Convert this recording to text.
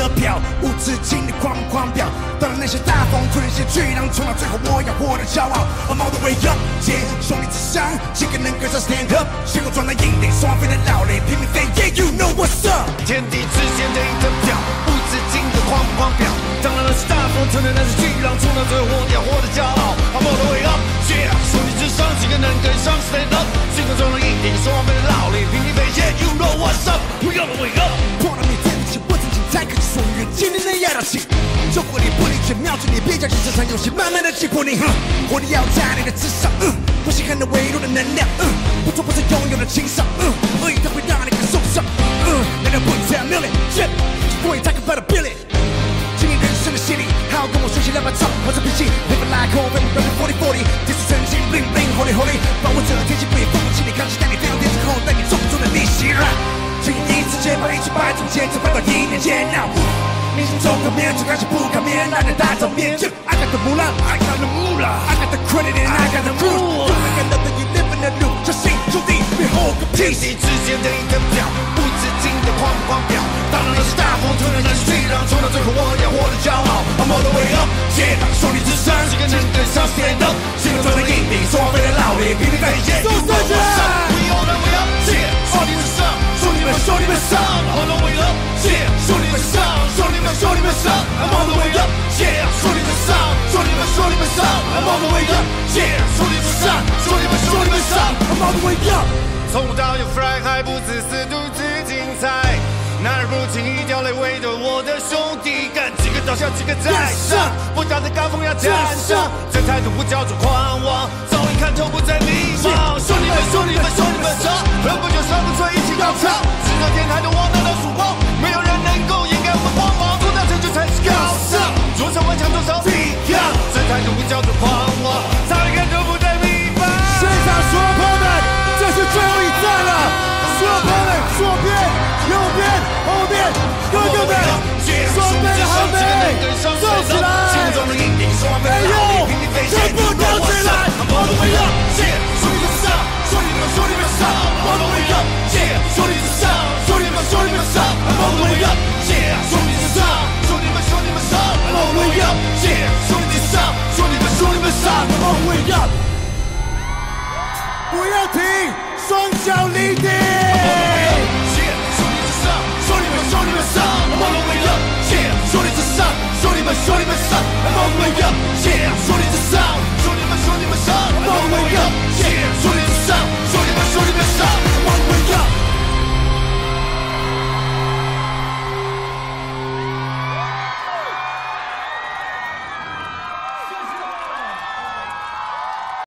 的表，无止境的狂狂表。当了那些大风，吞了些巨浪，冲到最后我要活得骄傲。I'm all the way up， 姐，兄弟之上，几个能跟上 stand up， 血管撞到硬顶，双飞的老雷，拼命飞 ，Yeah you know what's up。天地之间的一等表，无止境的狂狂表。当了那些大风，吞了那些巨浪，冲到最后我要活得骄傲。I'm all the way up， 姐，兄弟之上，几个能跟上 stand up， 血管撞到硬顶，双飞的老雷，拼命飞 ，Yeah you know what's up。We all the way up。 才可以属于今天的压倒性，如果你不理解，瞄准你必将去战场，有些慢慢的击破你。活力要在你的身上，不稀罕的维度的能量，不错不是拥有的情商，恶意它会让你更受伤。难道不只要努力？不会再看不到别离。经历人生的洗礼，好好跟我学习，两把刀，保持脾气。Never like old man, running 40-40， 这是真心 bling bling holy holy， 保护着天性不也放弃你，扛起带你飞到天之后，带你重重的逆袭。 请一次接把一次掰，从前次掰到一年前。Now， 明星走个面，从开始不改变，那个大照面。I got the moolah, I got the moolah, I got the credit and I got the rule. You ain't got nothing, you living the new. Just sing, 兄弟，别 hold 个屁。天地之间的一等表，无止境的狂狂表。当了那些大风，吞了那些巨浪，冲到最后我要活得骄傲。I'm all the way up， yeah， 兄弟之上，谁能对上 stand up？ 心中装着硬币，说话变得老练，拼命在演。都站起来 ！We all the way up， yeah， 兄弟之上。 兄弟们上 ，All the way up， yeah！ 兄弟们上，兄弟们上 ，I'm all the way up， yeah！ 兄弟们上，兄弟们上 ，I'm all the way up， yeah！ 兄弟们上，兄弟们上 ，I'm all the way up。从无到有 ，Fly high 不自私，独自精彩。男人不轻易掉泪，为着我的兄弟，干几个倒下，几个再上。不打的高峰要站上，这态度不叫做狂妄，早已看透，不再迷茫。兄弟们上，何不就上不脆，一起高唱。 天台的我拿到曙光，没有人能够掩盖我的光芒。做到成就才是高尚，多少顽强，多少抵抗，这态度不叫做狂妄，差一个都不再迷茫。现场所有朋友们，这是最后一站了，所有朋友们，左边、右边、后边，哥哥们，双倍的好美，动起来！哎呦，全部动起来！我的伟大！ 不要停，双脚离地。